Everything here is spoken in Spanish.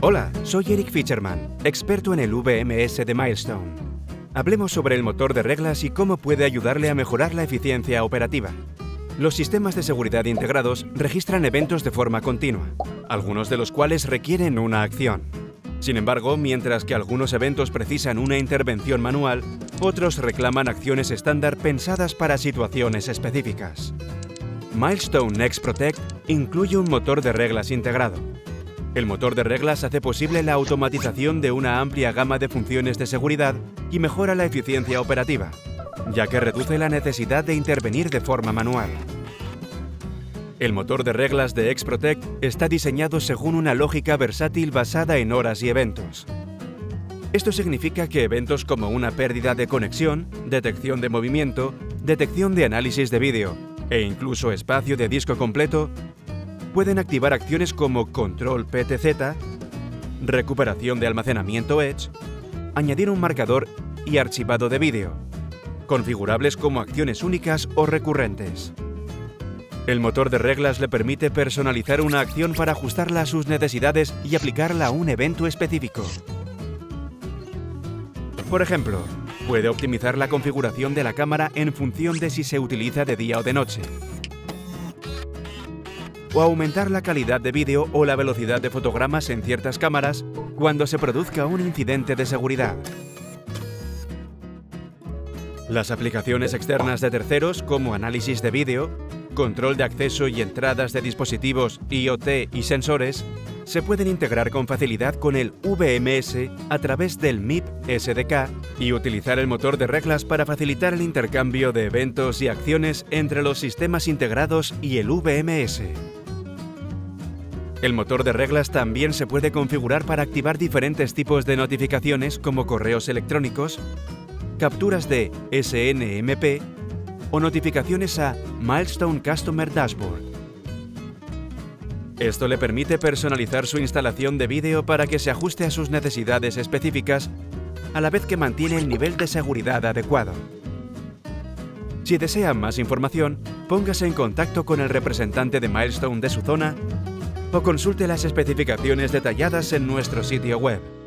Hola, soy Eric Featureman, experto en el VMS de Milestone. Hablemos sobre el motor de reglas y cómo puede ayudarle a mejorar la eficiencia operativa. Los sistemas de seguridad integrados registran eventos de forma continua, algunos de los cuales requieren una acción. Sin embargo, mientras que algunos eventos precisan una intervención manual, otros reclaman acciones estándar pensadas para situaciones específicas. Milestone XProtect incluye un motor de reglas integrado. El motor de reglas hace posible la automatización de una amplia gama de funciones de seguridad y mejora la eficiencia operativa, ya que reduce la necesidad de intervenir de forma manual. El motor de reglas de XProtect está diseñado según una lógica versátil basada en horas y eventos. Esto significa que eventos como una pérdida de conexión, detección de movimiento, detección de análisis de vídeo e incluso espacio de disco completo pueden activar acciones como control PTZ, recuperación de almacenamiento Edge, añadir un marcador y archivado de vídeo, configurables como acciones únicas o recurrentes. El motor de reglas le permite personalizar una acción para ajustarla a sus necesidades y aplicarla a un evento específico. Por ejemplo, puede optimizar la configuración de la cámara en función de si se utiliza de día o de noche, o aumentar la calidad de vídeo o la velocidad de fotogramas en ciertas cámaras cuando se produzca un incidente de seguridad. Las aplicaciones externas de terceros, como análisis de vídeo, control de acceso y entradas de dispositivos IoT y sensores, se pueden integrar con facilidad con el VMS a través del MIP SDK y utilizar el motor de reglas para facilitar el intercambio de eventos y acciones entre los sistemas integrados y el VMS. El motor de reglas también se puede configurar para activar diferentes tipos de notificaciones como correos electrónicos, capturas de SNMP o notificaciones a Milestone Customer Dashboard. Esto le permite personalizar su instalación de vídeo para que se ajuste a sus necesidades específicas, a la vez que mantiene el nivel de seguridad adecuado. Si desea más información, póngase en contacto con el representante de Milestone de su zona o consulte las especificaciones detalladas en nuestro sitio web.